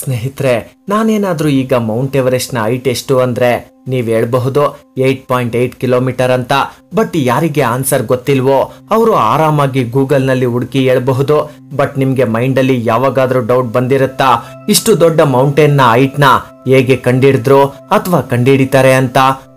ಸ್ನೇಹಿತರೆ, ನಾನೇನಾದರೂ ಈಗ ಮೌಂಟ್ ಎವರೆಸ್ಟ್ ನ ಹೈಟ್ ಎಷ್ಟು ಅಂದ್ರೆ ನೀವು ಹೇಳಬಹುದು 8.8 ಕಿಲೋಮೀಟರ್ ಅಂತ. ಬಟ್ ಯಾರಿಗೆ ಆನ್ಸರ್ ಗೊತ್ತಿಲ್ವೋ ಅವರು ಆರಾಮಾಗಿ ಗೂಗಲ್ ನಲ್ಲಿ ಹುಡುಕಿ ಹೇಳಬಹುದು. ಬಟ್ ನಿಮಗೆ ಮೈಂಡ್ ಅಲ್ಲಿ ಯಾವಾಗಾದರೂ ಡೌಟ್ ಬಂದಿರುತ್ತಾ, ಇಷ್ಟು ದೊಡ್ಡ ಮೌಂಟೇನ್ ನ ಹೈಟ್ ನ ಹೇಗೆ ಕಂಡಿಡಿದ್ರು ಅಥವಾ ಕಂಡಿಡಿತಾರೆ ಅಂತ?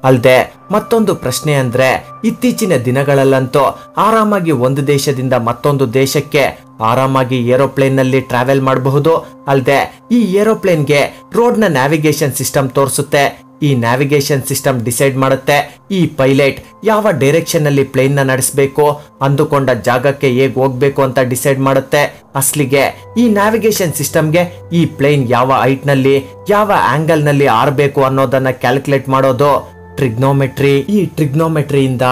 ಅಲ್ಲದೆ ಮತ್ತೊಂದು ಪ್ರಶ್ನೆ ಅಂದ್ರೆ, ಇತ್ತೀಚಿನ ದಿನಗಳಲ್ಲಂತೂ ಆರಾಮಾಗಿ ಒಂದು ದೇಶದಿಂದ ಮತ್ತೊಂದು ದೇಶಕ್ಕೆ ಆರಾಮಾಗಿ ಏರೋಪ್ಲೇನ್ ನಲ್ಲಿ ಟ್ರಾವೆಲ್ ಮಾಡಬಹುದು. ಅಲ್ಲದೆ ಈ ಏರೋಪ್ಲೇನ್ ಗೆ ರೋಡ್ ನ ನ್ಯಾವಿಗೇಷನ್ ಸಿಸ್ಟಮ್ ತೋರಿಸುತ್ತೆ. ಈ ನ್ಯಾವಿಗೇಷನ್ ಸಿಸ್ಟಮ್ ಡಿಸೈಡ್ ಮಾಡುತ್ತೆ ಈ ಪೈಲಟ್ ಯಾವ ಡೈರೆಕ್ಷನ್ ನಲ್ಲಿ ಪ್ಲೇನ್ ನ ನಡೆಸಬೇಕು, ಅಂದುಕೊಂಡ ಜಾಗಕ್ಕೆ ಹೇಗೆ ಹೋಗ್ಬೇಕು ಅಂತ ಡಿಸೈಡ್ ಮಾಡುತ್ತೆ. ಅಸಲಿಗೆ ಈ ನ್ಯಾವಿಗೇಷನ್ ಸಿಸ್ಟಮ್ಗೆ ಈ ಪ್ಲೇನ್ ಯಾವ ಹೈಟ್ ನಲ್ಲಿ ಯಾವ ಆಂಗಲ್ ನಲ್ಲಿ ಆರ್ಬೇಕು ಅನ್ನೋದನ್ನ ಕ್ಯಾಲ್ಕುಲೇಟ್ ಮಾಡೋದು ಟ್ರಿಗ್ನೋಮೆಟ್ರಿ. ಈ ಟ್ರಿಗ್ನೋಮೆಟ್ರಿಯಿಂದ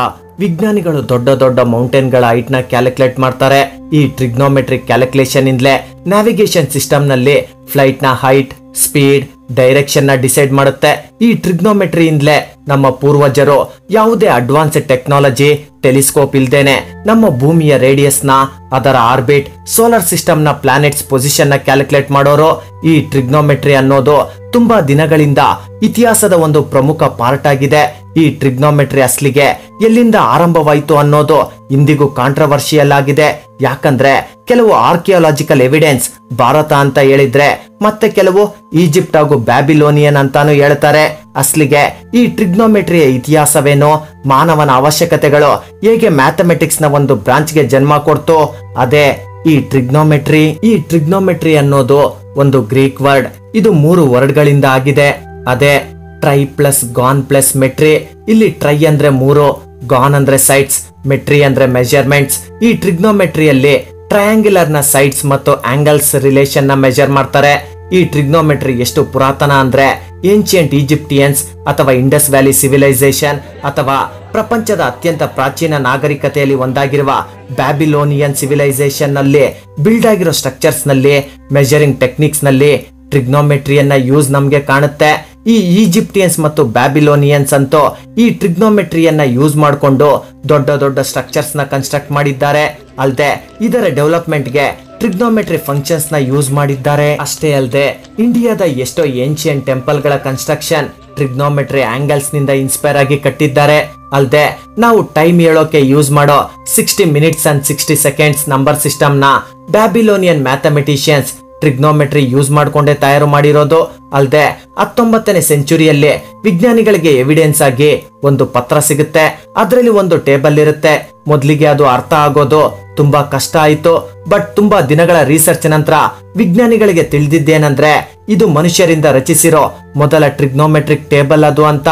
ವಿಜ್ಞಾನಿಗಳು ದೊಡ್ಡ ದೊಡ್ಡ ಮೌಂಟೇನ್ ಗಳ ಹೈಟ್ ನ ಕ್ಯಾಲ್ಕುಲೇಟ್ ಮಾಡ್ತಾರೆ. ಈ ಟ್ರಿಗ್ನೋಮೆಟ್ರಿ ಕ್ಯಾಲ್ಕುಲೇಷನ್ ಇಂದಲೇ ನ್ಯಾವಿಗೇಷನ್ ಸಿಸ್ಟಮ್ ನಲ್ಲಿ ಫ್ಲೈಟ್ ನ ಹೈಟ್, ಸ್ಪೀಡ್, ಡೈರೆಕ್ಷನ್ ನ ಡಿಸೈಡ್ ಮಾಡುತ್ತೆ. ಈ ಟ್ರಿಗ್ನೋಮೆಟ್ರಿ ಇಂದಲೇ ನಮ್ಮ ಪೂರ್ವಜರು ಯಾವುದೇ ಅಡ್ವಾನ್ಸ್ ಟೆಕ್ನಾಲಜಿ, ಟೆಲಿಸ್ಕೋಪ್ ಇಲ್ದೇನೆ ನಮ್ಮ ಭೂಮಿಯ ರೇಡಿಯಸ್ ನ, ಅದರ ಆರ್ಬಿಟ್, ಸೋಲಾರ್ ಸಿಸ್ಟಮ್ ನ ಪ್ಲಾನೆಟ್ಸ್ ಪೊಸಿಷನ್ ನ ಕ್ಯಾಲ್ಕುಲೇಟ್ ಮಾಡೋರು. ಈ ಟ್ರಿಗ್ನೋಮೆಟ್ರಿ ಅನ್ನೋದು ತುಂಬಾ ದಿನಗಳಿಂದ ಇತಿಹಾಸದ ಒಂದು ಪ್ರಮುಖ ಪಾರ್ಟ್ ಆಗಿದೆ. ಈ ಟ್ರಿಗ್ನೋಮೆಟ್ರಿ ಅಸಲಿಗೆ ಎಲ್ಲಿಂದ ಆರಂಭವಾಯಿತು ಅನ್ನೋದು ಇಂದಿಗೂ ಕಾಂಟ್ರವರ್ಷಿಯಲ್ ಆಗಿದೆ. ಯಾಕಂದ್ರೆ ಕೆಲವು ಆರ್ಕಿಯಾಲಜಿಕಲ್ ಎವಿಡೆನ್ಸ್ ಭಾರತ ಅಂತ ಹೇಳಿದ್ರೆ, ಮತ್ತೆ ಕೆಲವು ಈಜಿಪ್ಟ್ ಹಾಗೂ ಬ್ಯಾಬಿಲೋನಿಯನ್ ಅಂತಾನು ಹೇಳ್ತಾರೆ. ಅಸಲಿಗೆ ಈ ಟ್ರಿಗ್ನೋಮೆಟ್ರಿಯ ಇತಿಹಾಸವೇನು, ಮಾನವನ ಅವಶ್ಯಕತೆಗಳು ಹೇಗೆ ಮ್ಯಾಥಮೆಟಿಕ್ಸ್ ನ ಒಂದು ಬ್ರಾಂಚ್ ಗೆ ಜನ್ಮ ಕೊಡ್ತು, ಅದೇ ಈ ಟ್ರಿಗ್ನೋಮೆಟ್ರಿ. ಈ ಟ್ರಿಗ್ನೋಮೆಟ್ರಿ ಅನ್ನೋದು ಒಂದು ಗ್ರೀಕ್ ವರ್ಡ್, ಇದು 3 ವರ್ಡ್ ಗಳಿಂದ ಆಗಿದೆ. ಅದೇ tri plus gon plus metry. ಇಲ್ಲಿ ಟ್ರೈ ಅಂದ್ರೆ 3, ಗಾನ್ ಅಂದ್ರೆ ಸೈಡ್ಸ್, ಮೆಟ್ರಿ ಅಂದ್ರೆ ಮೆಜರ್ಮೆಂಟ್ಸ್. ಈ ಟ್ರಿಗ್ನೋಮೆಟ್ರಿಯಲ್ಲಿ ಟ್ರಯಾಂಗ್ಯುಲರ್ ನ ಸೈಡ್ಸ್ ಮತ್ತು ಆಂಗಲ್ಸ್ ರಿಲೇಶನ್ ನ ಮೆಜರ್ ಮಾಡ್ತಾರೆ. ಈ ಟ್ರಿಗ್ನೋಮೆಟ್ರಿ ಎಷ್ಟು ಪುರಾತನ ಅಂದ್ರೆ ಏನ್ಷಿಯಂಟ್ ಈಜಿಪ್ಟಿಯನ್ಸ್ ಅಥವಾ ಇಂಡಸ್ ವ್ಯಾಲಿ ಸಿವಿಲೈಸೇಷನ್ ಅಥವಾ ಪ್ರಪಂಚದ ಅತ್ಯಂತ ಪ್ರಾಚೀನ ನಾಗರಿಕತೆಯಲ್ಲಿ ಒಂದಾಗಿರುವ ಬ್ಯಾಬಿಲೋನಿಯನ್ ಸಿವಿಲೈಸೇಷನ್ ನಲ್ಲಿ ಬಿಲ್ಡ್ ಆಗಿರೋ ಸ್ಟ್ರಕ್ಚರ್ಸ್ ನಲ್ಲಿ, ಮೆಜರಿಂಗ್ ಟೆಕ್ನಿಕ್ಸ್ ನಲ್ಲಿ ಟ್ರಿಗ್ನೋಮೆಟ್ರಿಯನ್ನ ಯೂಸ್ ನಮ್ಗೆ ಕಾಣುತ್ತೆ. ಈ ಈಜಿಪ್ಟಿಯನ್ಸ್ ಮತ್ತು ಬ್ಯಾಬಿಲೋನಿಯನ್ಸ್ ಅಂತೂ ಈ ಟ್ರಿಗ್ನೋಮೆಟ್ರಿಯನ್ನ ಯೂಸ್ ಮಾಡಿಕೊಂಡು ದೊಡ್ಡ ದೊಡ್ಡ ಸ್ಟ್ರಕ್ಚರ್ಸ್ ನ ಕನ್ಸ್ಟ್ರಕ್ಟ್ ಮಾಡಿದ್ದಾರೆ. ಅಲ್ಲದೆ ಇದರ ಡೆವಲಪ್ಮೆಂಟ್ಗೆ ಟ್ರಿಗ್ನೋಮೆಟ್ರಿ ಫಂಕ್ಷನ್ಸ್ ನ ಯೂಸ್ ಮಾಡಿದ್ದಾರೆ. ಅಷ್ಟೇ ಅಲ್ಲದೆ ಇಂಡಿಯಾದ ಎಷ್ಟೋ ಏನ್ಷಿಯಂಟ್ ಟೆಂಪಲ್ ಗಳ ಕನ್ಸ್ಟ್ರಕ್ಷನ್ ಟ್ರಿಗ್ನೋಮೆಟ್ರಿ ಆಂಗಲ್ಸ್ ನಿಂದ ಇನ್ಸ್ಪೈರ್ ಆಗಿ ಕಟ್ಟಿದ್ದಾರೆ. ಅಲ್ಲದೆ ನಾವು ಟೈಮ್ ಹೇಳೋಕೆ ಯೂಸ್ ಮಾಡೋ 60 minutes and 60 seconds number system ನ ಬ್ಯಾಬಿಲೋನಿಯನ್ ಮ್ಯಾಥಮೆಟಿಷಿಯನ್ಸ್ ಟ್ರಿಗ್ನೋಮೆಟ್ರಿ ಯೂಸ್ ಮಾಡ್ಕೊಂಡೆ ತಯಾರು ಮಾಡಿರೋದು. ಅಲ್ಲದೆ 19ನೇ ಸೆಂಚುರಿಯಲ್ಲಿ ವಿಜ್ಞಾನಿಗಳಿಗೆ ಎವಿಡೆನ್ಸ್ ಆಗಿ ಒಂದು ಪತ್ರ ಸಿಗುತ್ತೆ. ಅದರಲ್ಲಿ ಒಂದು ಟೇಬಲ್ ಇರುತ್ತೆ. ಮೊದಲಿಗೆ ಅದು ಅರ್ಥ ಆಗೋದು ತುಂಬಾ ಕಷ್ಟ ಆಯ್ತು. ಬಟ್ ತುಂಬಾ ದಿನಗಳ ರಿಸರ್ಚ್ ನಂತರ ವಿಜ್ಞಾನಿಗಳಿಗೆ ತಿಳಿದಿದ್ದೇನಂದ್ರೆ ಇದು ಮನುಷ್ಯರಿಂದ ರಚಿಸಿರೋ ಮೊದಲ ಟ್ರಿಗ್ನೋಮೆಟ್ರಿಕ್ ಟೇಬಲ್ ಅದು ಅಂತ.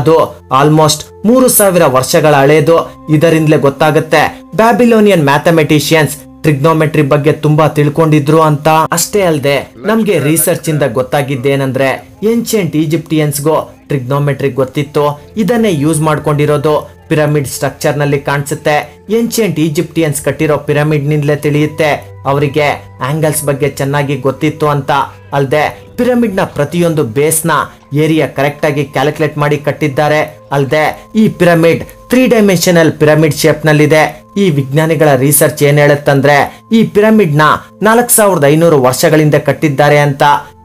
ಅದು ಆಲ್ಮೋಸ್ಟ್ 3000 ವರ್ಷಗಳ ಹಳೆಯದು. ಇದರಿಂದಲೇ ಗೊತ್ತಾಗುತ್ತೆ ಬ್ಯಾಬಿಲೋನಿಯನ್ ಮ್ಯಾಥಮೆಟಿಷಿಯನ್ಸ್ ಟ್ರಿಗ್ನೋಮೆಟ್ರಿ ಬಗ್ಗೆ ತುಂಬಾ ತಿಳ್ಕೊಂಡಿದ್ರು ಅಂತ. ಅಷ್ಟೇ ಅಲ್ಲದೆ ನಮ್ಗೆ ರಿಸರ್ಚ್ ಇಂದ ಗೊತ್ತಾಗಿದ್ದೇನಂದ್ರೆ ಏನ್ಷಿಯಂಟ್ ಈಜಿಪ್ಟಿಯನ್ಸ್ಗೂ ಟ್ರಿಗ್ನೋಮೆಟ್ರಿ ಗೊತ್ತಿತ್ತು. ಇದನ್ನೇ ಯೂಸ್ ಮಾಡ್ಕೊಂಡಿರೋದು ಪಿರಮಿಡ್ ಸ್ಟ್ರಕ್ಚರ್ ನಲ್ಲಿ ಕಾಣಿಸುತ್ತೆ. ಏನ್ಷಿಯಂಟ್ ಈಜಿಪ್ಟಿಯನ್ಸ್ ಕಟ್ಟಿರೋ ಪಿರಮಿಡ್ ನಿಂದಲೇ ತಿಳಿಯುತ್ತೆ ಅವರಿಗೆ ಆಂಗಲ್ಸ್ ಬಗ್ಗೆ ಚೆನ್ನಾಗಿ ಗೊತ್ತಿತ್ತು ಅಂತ. ಅಲ್ಲದೆ ಪಿರಮಿಡ್ ನ ಪ್ರತಿಯೊಂದು ಬೇಸ್ ನ ಏರಿಯಾ ಕರೆಕ್ಟ್ ಆಗಿ ಕ್ಯಾಲ್ಕುಲೇಟ್ ಮಾಡಿ ಕಟ್ಟಿದ್ದಾರೆ. ಅಲ್ಲದೆ ಈ ಪಿರಮಿಡ್ 3 ಡೈಮೆನ್ಷನಲ್ ಪಿರಮಿಡ್ ಶೇಪ್ ನಲ್ಲಿದೆ. ಈ ವಿಜ್ಞಾನಿಗಳ ರಿಸರ್ಚ್ ಏನ್ ಹೇಳುತ್ತಂದ್ರೆ ಈ ಪಿರಮಿಡ್ ನ 4500 ವರ್ಷಗಳಿಂದ ಕಟ್ಟಿದ್ದಾರೆ ಅಂತ.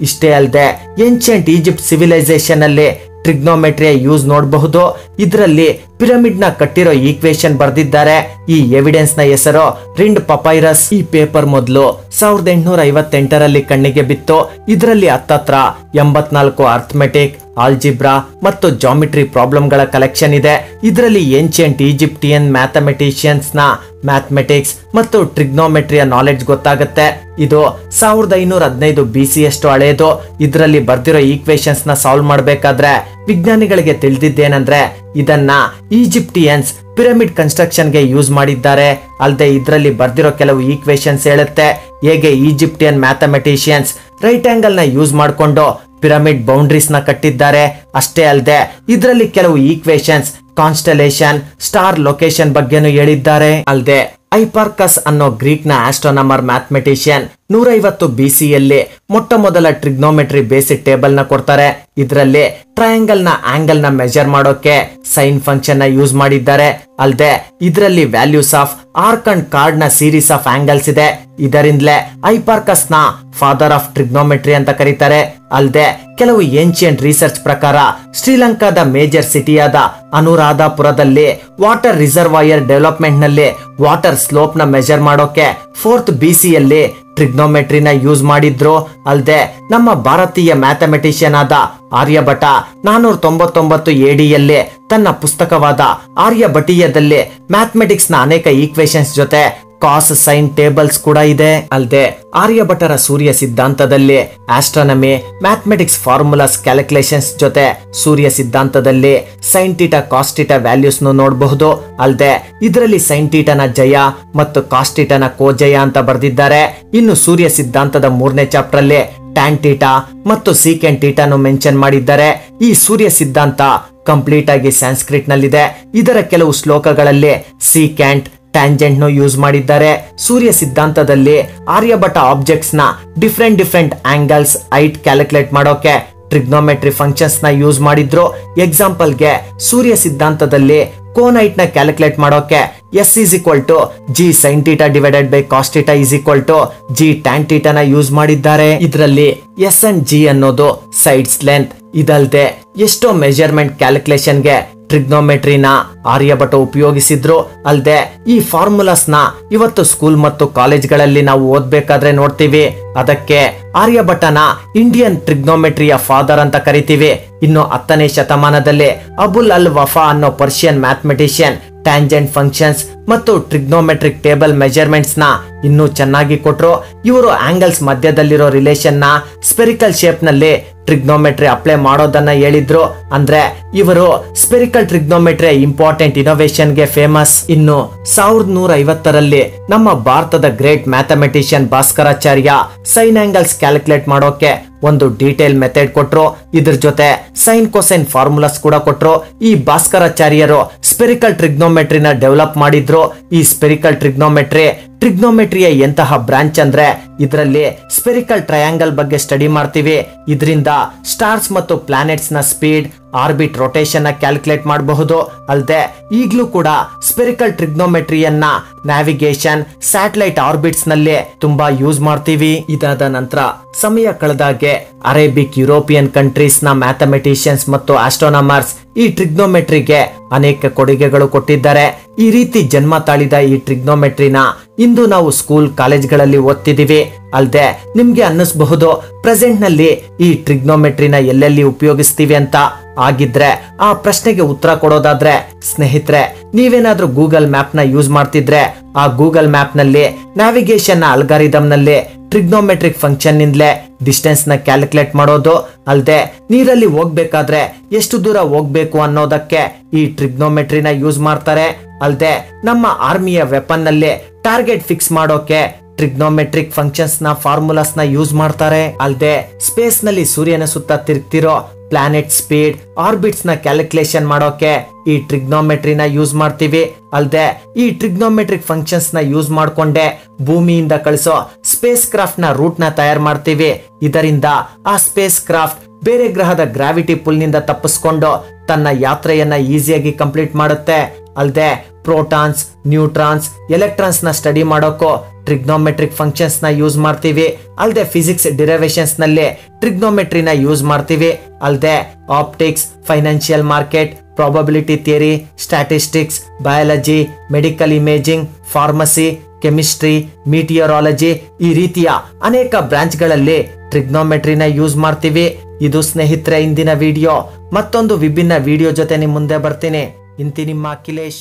ಇಷ್ಟೇ ಅಲ್ಲದೆ ಏನ್ಷಿಯಂಟ್ ಈಜಿಪ್ಟ್ ಸಿವಿಲೈಸೇಷನ್ ಅಲ್ಲಿ ಟ್ರಿಗ್ನೋಮೆಟ್ರಿಯ ಯೂಸ್ ನೋಡಬಹುದು. ಇದರಲ್ಲಿ ಪಿರಮಿಡ್ ನ ಕಟ್ಟಿರೋ ಈಕ್ವೇಶನ್ ಬರ್ದಿದ್ದಾರೆ. ಈ ಎವಿಡೆನ್ಸ್ ನ ಹೆಸರು ರಿಂಡ್ ಪಪೈರಸ್. ಈ ಪೇಪರ್ ಮೊದಲು 1858ರಲ್ಲಿ ಕಣ್ಣಿಗೆ ಬಿತ್ತು. ಇದರಲ್ಲಿ 10 84 ಅರ್ಥಮೆಟಿಕ್, ಆಲ್ಜಿಬ್ರಾ ಮತ್ತು ಜಾಮಿಟ್ರಿ ಪ್ರಾಬ್ಲಮ್ ಗಳ ಕಲೆಕ್ಷನ್ ಇದೆ. ಇದರಲ್ಲಿ ಏನ್ಷಿಯಂಟ್ ಈಜಿಪ್ಟಿಯನ್ ಮ್ಯಾಥಮೆಟಿಷಿಯನ್ಸ್ ನ ಮ್ಯಾಥಮೆಟಿಕ್ಸ್ ಮತ್ತು ಟ್ರಿಗ್ನೋಮೆಟ್ರಿಯ ನಾಲೆಡ್ಜ್ ಗೊತ್ತಾಗುತ್ತೆ. ಇದು 1515 BC ಅಷ್ಟು ಹಳೆಯದು. ಇದರಲ್ಲಿ ಬರ್ದಿರೋ ಈಕ್ವೇಶನ್ಸ್ ನ ಸಾಲ್ವ್ ಮಾಡಬೇಕಾದ್ರೆ ವಿಜ್ಞಾನಿಗಳಿಗೆ ತಿಳಿದಿದ್ದೇನಂದ್ರೆ ಇದನ್ನ ಈಜಿಪ್ಟಿಯನ್ಸ್ ಪಿರಮಿಡ್ ಕನ್ಸ್ಟ್ರಕ್ಷನ್ ಗೆ ಯೂಸ್ ಮಾಡಿದ್ದಾರೆ. ಅಲ್ಲದೆ ಇದರಲ್ಲಿ ಬರ್ದಿರೋ ಕೆಲವು ಈಕ್ವೇಶನ್ಸ್ ಹೇಳುತ್ತೆ ಹೇಗೆ ಈಜಿಪ್ಟಿಯನ್ ಮ್ಯಾಥಮೆಟಿಷಿಯನ್ಸ್ ರೈಟ್ ಆಂಗಲ್ ನ ಯೂಸ್ ಮಾಡಿಕೊಂಡು ಪಿರಮಿಡ್ ಬೌಂಡ್ರೀಸ್ ನ ಕಟ್ಟಿದ್ದಾರೆ. ಅಷ್ಟೇ ಅಲ್ಲದೆ ಇದರಲ್ಲಿ ಕೆಲವು ಈಕ್ವೇಶನ್ಸ್ ಕಾನ್ಸ್ಟಲೇಷನ್, ಸ್ಟಾರ್ ಲೊಕೇಶನ್ ಬಗ್ಗೆನೂ ಹೇಳಿದ್ದಾರೆ. ಅಲ್ಲದೆ ಐಪಾರ್ಕಸ್ ಅನ್ನೋ ಗ್ರೀಕ್ ನ ಆಸ್ಟ್ರೋನಮರ್ ಮ್ಯಾಥಮೆಟಿಷಿಯನ್ 150 BCಯಲ್ಲೇ ಮೊಟ್ಟಮೊದಲ ಟ್ರಿಗ್ನೋಮೆಟ್ರಿ ಬೇಸಿಕ್ ಟೇಬಲ್ ನ ಕೊಡ್ತಾರೆ. ಇದರಲ್ಲಿ ಟ್ರಯಾಂಗಲ್ ನ ಆಂಗಲ್ ನ ಮೆಜರ್ ಮಾಡೋಕೆ ಸೈನ್ ಫಂಕ್ಷನ್ ನ ಯೂಸ್ ಮಾಡಿದ್ದಾರೆ. ಅಲ್ಲದೆ ಇದರಲ್ಲಿ values of arc and chord ನ ಸೀರೀಸ್ ಆಫ್ ಆಂಗಲ್ಸ್ ಇದೆ. ಇದರಿಂದಲೇ ಹೈಪಾರ್ಕಸ್ ನ ಫಾದರ್ ಆಫ್ ಟ್ರಿಗ್ನೋಮೆಟ್ರಿ ಅಂತ ಕರೀತಾರೆ. ಅಲ್ಲದೆ ಕೆಲವು ಏನ್ಷಿಯಂಟ್ ರಿಸರ್ಚ್ ಪ್ರಕಾರ ಶ್ರೀಲಂಕಾದ ಮೇಜರ್ ಸಿಟಿಯಾದ ಅನುರಾಧಾಪುರದಲ್ಲಿ ವಾಟರ್ ರಿಸರ್ವಾಯರ್ ಡೆವಲಪ್ಮೆಂಟ್ ನಲ್ಲಿ ವಾಟರ್ ಸ್ಲೋಪ್ ನ ಮೆಜರ್ ಮಾಡೋಕೆ 4th BCಯಲ್ಲಿ ಟ್ರಿಗ್ನೋಮೆಟ್ರಿ ನ ಯೂಸ್ ಮಾಡಿದ್ರು. ಅಲ್ಲದೆ ನಮ್ಮ ಭಾರತೀಯ ಮ್ಯಾಥಮೆಟಿಷಿಯನ್ ಆದ ಆರ್ಯಭಟ 499 AD ಯಲ್ಲಿ ತನ್ನ ಪುಸ್ತಕವಾದ ಆರ್ಯಭಟೀಯದಲ್ಲಿ ಮ್ಯಾಥಮೆಟಿಕ್ಸ್ ನ ಅನೇಕ ಈಕ್ವೇಶನ್ಸ್ ಜೊತೆ ಕಾಸ್ ಸೈನ್ ಟೇಬಲ್ಸ್ ಕೂಡ ಇದೆ. ಅಲ್ಲದೆ ಆರ್ಯಭಟರ ಸೂರ್ಯ ಸಿದ್ಧಾಂತದಲ್ಲಿ ಆಸ್ಟ್ರಾನಮಿ, ಮ್ಯಾಥಮೆಟಿಕ್ಸ್ ಫಾರ್ಮುಲಾಸ್ ಕ್ಯಾಲ್ಕುಲೇಷನ್ಸ್ ಜೊತೆ ಸೂರ್ಯ ಸಿದ್ಧಾಂತದಲ್ಲಿ sine theta cos theta values ನೋಡಬಹುದು. ಅಲ್ಲದೆ ಇದರಲ್ಲಿ ಸೈನ್ ಟೀಟಾನ ಜಯ ಮತ್ತು ಕಾಸ್ ಟೀಟಾನ ಕೋಜಯ ಅಂತ ಬರೆದಿದ್ದಾರೆ. ಇನ್ನು ಸೂರ್ಯ ಸಿದ್ಧಾಂತದ 3ನೇ ಚಾಪ್ಟರ್ ಅಲ್ಲಿ ಟ್ಯಾನ್ ಟೀಟಾ ಮತ್ತು ಸೀಕೆಂಟ್ ಟೀಟಾನು ಮೆನ್ಷನ್ ಮಾಡಿದ್ದಾರೆ. ಈ ಸೂರ್ಯ ಸಿದ್ಧಾಂತ ಕಂಪ್ಲೀಟ್ ಆಗಿ ಸ್ಯಾನ್ಸ್ಕ್ರಿಟ್ ನಲ್ಲಿದೆ. ಇದರ ಕೆಲವು ಶ್ಲೋಕಗಳಲ್ಲಿ ಸೀಕೆಂಟ್, ಟ್ಯಾಂಜೆಂಟ್ ನ ಯೂಸ್ ಮಾಡಿದ್ದಾರೆ. ಸೂರ್ಯ ಸಿದ್ಧಾಂತದಲ್ಲಿ ಆರ್ಯಭಟ ಆಬ್ಜೆಕ್ಟ್ಸ್ ನ ಡಿಫ್ರೆಂಟ್ ಆಂಗಲ್ಸ್, ಹೈಟ್ ಕ್ಯಾಲ್ಕುಲೇಟ್ ಮಾಡೋಕೆ ಟ್ರಿಗ್ನೋಮೆಟ್ರಿ ಫಂಕ್ಷನ್ಸ್ ನ ಯೂಸ್ ಮಾಡಿದ್ರು. ಎಕ್ಸಾಂಪಲ್ ಗೆ ಸೂರ್ಯ ಸಿದ್ಧಾಂತದಲ್ಲಿ ಕೋನ್ ಹೈಟ್ ನ ಕ್ಯಾಲ್ಕುಲೇಟ್ ಮಾಡೋಕೆ S = G sin θ/cos θ = G tan θ ನ ಯೂಸ್ ಮಾಡಿದ್ದಾರೆ. ಇದರಲ್ಲಿ ಎಸ್ ಅಂಡ್ ಜಿ ಅನ್ನೋದು ಸೈಡ್ಸ್ ಲೆಂತ್. ಇದಲ್ಲದೆ ಎಷ್ಟೋ ಮೆಜರ್ಮೆಂಟ್ ಕ್ಯಾಲ್ಕುಲೇಷನ್ ಗೆ ಟ್ರಿಗ್ನೋಮೆಟ್ರಿನ ಆರ್ಯಭಟ ಉಪಯೋಗಿಸಿದ್ರು. ಅಲ್ಲದೆ ಈ ಫಾರ್ಮುಲಾಸ್ ನ ಇವತ್ತು ಸ್ಕೂಲ್ ಮತ್ತು ಕಾಲೇಜ್ಗಳಲ್ಲಿ ನಾವು ಓದ್ಬೇಕಾದ್ರೆ ನೋಡ್ತೀವಿ. ಅದಕ್ಕೆ ಆರ್ಯಭಟನ ಇಂಡಿಯನ್ ಟ್ರಿಗ್ನೋಮೆಟ್ರಿಯ ಫಾದರ್ ಅಂತ ಕರಿತೀವಿ. ಇನ್ನು 10ನೇ ಶತಮಾನದಲ್ಲಿ ಅಬುಲ್ ಅಲ್ ವಫಾ ಅನ್ನೋ ಪರ್ಷಿಯನ್ ಮ್ಯಾಥಮೆಟಿಷಿಯನ್ ಟ್ಯಾಂಜೆಂಟ್ ಫಂಕ್ಷನ್ಸ್ ಮತ್ತು ಟ್ರಿಗ್ನೋಮೆಟ್ರಿಕ್ ಟೇಬಲ್ ಮೆಜರ್ಮೆಂಟ್ಸ್ ನ ಇನ್ನೂ ಚೆನ್ನಾಗಿ ಕೊಟ್ರು. ಇವರು ಆಂಗಲ್ಸ್ ಮಧ್ಯದಲ್ಲಿರೋ ರಿಲೇಷನ್ ನ ಸ್ಪೆರಿಕಲ್ ಶೇಪ್ ನಲ್ಲಿ ಟ್ರಿಗ್ನೋಮೆಟ್ರಿ ಅಪ್ಲೈ ಮಾಡೋದನ್ನ ಹೇಳಿದ್ರು. ಅಂದ್ರೆ ಇವರು ಸ್ಪೆರಿಕಲ್ ಟ್ರಿಗ್ನೋಮೆಟ್ರಿ ಇಂಪಾರ್ಟೆಂಟ್ ಇನೋವೇಶನ್ ಗೆ ಫೇಮಸ್. ಇನ್ನು 1150ರಲ್ಲಿ ನಮ್ಮ ಭಾರತದ great mathematician Bhaskaracharya sine angles calculate ಮಾಡೋಕೆ ಒಂದು ಡೀಟೇಲ್ ಮೆಥಡ್ ಕೊಟ್ರು. ಇದ್ರ ಜೊತೆ ಸೈನ್ ಕೊಸೈನ್ ಫಾರ್ಮುಲಾಸ್ ಕೂಡ ಕೊಟ್ರು. ಈ ಭಾಸ್ಕರಾಚಾರ್ಯರು ಸ್ಪೆರಿಕಲ್ ಟ್ರಿಗ್ನೋಮೆಟ್ರಿನ ಡೆವಲಪ್ ಮಾಡಿದ್ರು. ಈ ಸ್ಪೆರಿಕಲ್ ಟ್ರಿಗ್ನೋಮೆಟ್ರಿಯ ಎಂತಹ ಬ್ರಾಂಚ್ ಅಂದ್ರೆ ಇದರಲ್ಲಿ ಸ್ಪೆರಿಕಲ್ ಟ್ರಯಾಂಗಲ್ ಬಗ್ಗೆ ಸ್ಟಡಿ ಮಾಡ್ತೀವಿ. ಇದರಿಂದ ಸ್ಟಾರ್ಸ್ ಮತ್ತು ಪ್ಲಾನೆಟ್ಸ್ ನ ಸ್ಪೀಡ್, ಆರ್ಬಿಟ್, ರೊಟೇಷನ್ ನ ಕ್ಯಾಲ್ಕುಲೇಟ್ ಮಾಡಬಹುದು. ಅಲ್ಲದೆ ಈಗಲೂ ಕೂಡ ಸ್ಪೆರಿಕಲ್ ಟ್ರಿಗ್ನೋಮೆಟ್ರಿಯನ್ನ ನ್ಯಾವಿಗೇಷನ್, ಸ್ಯಾಟಲೈಟ್ ಆರ್ಬಿಟ್ಸ್ ನಲ್ಲಿ ತುಂಬಾ ಯೂಸ್ ಮಾಡ್ತೀವಿ. ಇದಾದ ನಂತರ ಸಮಯ ಕಳೆದಾಗೆ ಅರೇಬಿಕ್, ಯುರೋಪಿಯನ್ ಕಂಟ್ರೀಸ್ ನ ಮ್ಯಾಥಮೆಟಿಷಿಯನ್ಸ್ ಮತ್ತು ಆಸ್ಟ್ರೋನಮರ್ಸ್ ಈ ಟ್ರಿಗ್ನೋಮೆಟ್ರಿಗೆ ಅನೇಕ ಕೊಡುಗೆಗಳು ಕೊಟ್ಟಿದ್ದಾರೆ. ಈ ರೀತಿ ಜನ್ಮ ತಾಳಿದ ಈ ಟ್ರಿಗ್ನೋಮೆಟ್ರಿನ ಇಂದು ನಾವು ಸ್ಕೂಲ್, ಕಾಲೇಜ್ಗಳಲ್ಲಿ ಓದ್ತಿದೀವಿ. ಅಲ್ಲದೆ ನಿಮ್ಗೆ ಅನ್ನಿಸಬಹುದು ಪ್ರೆಸೆಂಟ್ ನಲ್ಲಿ ಈ ಟ್ರಿಗ್ನೋಮೆಟ್ರಿನ ಎಲ್ಲೆಲ್ಲಿ ಉಪಯೋಗಿಸ್ತೀವಿ ಅಂತ. ಆಗಿದ್ರೆ ಆ ಪ್ರಶ್ನೆಗೆ ಉತ್ತರ ಕೊಡೋದಾದ್ರೆ ಸ್ನೇಹಿತರೆ, ನೀವೇನಾದ್ರೂ ಗೂಗಲ್ ಮ್ಯಾಪ್ ನ ಯೂಸ್ ಮಾಡ್ತಿದ್ರೆ ಆ ಗೂಗಲ್ ಮ್ಯಾಪ್ ನಲ್ಲಿ ನ್ಯಾವಿಗೇಷನ್ ನ ಅಲ್ಗಾರಿದಮ್ ನಲ್ಲಿ ಟ್ರಿಗ್ನೋಮೆಟ್ರಿಕ್ ಫಂಕ್ಷನ್ ನಿಂದಲೇ ಡಿಸ್ಟೆನ್ಸ್ ನ ಕ್ಯಾಲ್ಕುಲೇಟ್ ಮಾಡೋದು. ಅಲ್ಲದೆ ನೀರಲ್ಲಿ ಹೋಗ್ಬೇಕಾದ್ರೆ ಎಷ್ಟು ದೂರ ಹೋಗ್ಬೇಕು ಅನ್ನೋದಕ್ಕೆ ಈ ಟ್ರಿಗ್ನೋಮೆಟ್ರಿನ ಯೂಸ್ ಮಾಡ್ತಾರೆ. ಅಲ್ಲದೆ ನಮ್ಮ ಆರ್ಮಿಯ ವೆಪನ್ ನಲ್ಲಿ ಟಾರ್ಗೆಟ್ ಫಿಕ್ಸ್ ಮಾಡೋಕೆ ಟ್ರಿಗ್ನೋಮೆಟ್ರಿಕ್ ಫಂಕ್ಷನ್ಸ್ ನ ಫಾರ್ಮುಲಾಸ್ ನ ಯೂಸ್ ಮಾಡ್ತಾರೆ. ಅಲ್ಲದೆ ಸ್ಪೇಸ್ ನಲ್ಲಿ ಸೂರ್ಯನ ಸುತ್ತ ತಿರುಗ್ತಿರೋ ಪ್ಲಾನೆಟ್ ಸ್ಪೀಡ್, ಆರ್ಬಿಟ್ಸ್ ನ ಕ್ಯಾಲ್ಕುಲೇಷನ್ ಮಾಡೋಕೆ ಈ ಟ್ರಿಗ್ನೋಮೆಟ್ರಿನ ಯೂಸ್ ಮಾಡ್ತೀವಿ. ಅಲ್ಲದೆ ಈ ಟ್ರಿಗ್ನೋಮೆಟ್ರಿಕ್ ಫಂಕ್ಷನ್ಸ್ ನ ಯೂಸ್ ಮಾಡ್ಕೊಂಡೆ ಭೂಮಿಯಿಂದ ಕಳಿಸೋ ಸ್ಪೇಸ್ ಕ್ರಾಫ್ಟ್ ನ ರೂಟ್ ನ ತಯಾರು ಮಾಡ್ತೀವಿ. ಇದರಿಂದ ಆ ಸ್ಪೇಸ್ ಕ್ರಾಫ್ಟ್ ಬೇರೆ ಗ್ರಹದ ಗ್ರಾವಿಟಿ ಪುಲ್ ನಿಂದ ತಪ್ಪಿಸ್ಕೊಂಡು ತನ್ನ ಯಾತ್ರೆಯನ್ನ ಈಸಿಯಾಗಿ ಕಂಪ್ಲೀಟ್ ಮಾಡುತ್ತೆ. ಅಲ್ಲದೆ ಪ್ರೋಟಾನ್ಸ್, ನ್ಯೂಟ್ರಾನ್ಸ್, ಎಲೆಕ್ಟ್ರಾನ್ಸ್ ನ ಸ್ಟಡಿ ಮಾಡೋಕೋ ಟ್ರಿಗ್ನೋಮೆಟ್ರಿಕ್ ಫಂಕ್ಷನ್ಸ್ ನ ಯೂಸ್ ಮಾಡ್ತೀವಿ. ಅಲ್ಲದೆ ಫಿಸಿಕ್ಸ್ ಡಿರೈವೇಶನ್ಸ್ ನಲ್ಲಿ ಟ್ರಿಗ್ನೋಮೆಟ್ರಿನ ಯೂಸ್ ಮಾಡ್ತೀವಿ. ಅಲ್ಲದೆ optics, financial market, probability theory, statistics, biology, medical imaging, pharmacy, chemistry, meteorology ಈ ರೀತಿಯ ಅನೇಕ ಬ್ರಾಂಚ್ ಗಳಲ್ಲಿ ಟ್ರಿಗ್ನೋಮೆಟ್ರಿನ ಯೂಸ್ ಮಾಡ್ತೀವಿ. ಇದು ಸ್ನೇಹಿತರೆ ಇಂದಿನ ವಿಡಿಯೋ. ಮತ್ತೊಂದು ವಿಭಿನ್ನ ವಿಡಿಯೋ ಜೊತೆ ನಿಮ್ಮ ಮುಂದೆ ಬರ್ತೀನಿ. ಇಂತಿ ನಿಮ್ಮ ಅಖಿಲೇಶ್.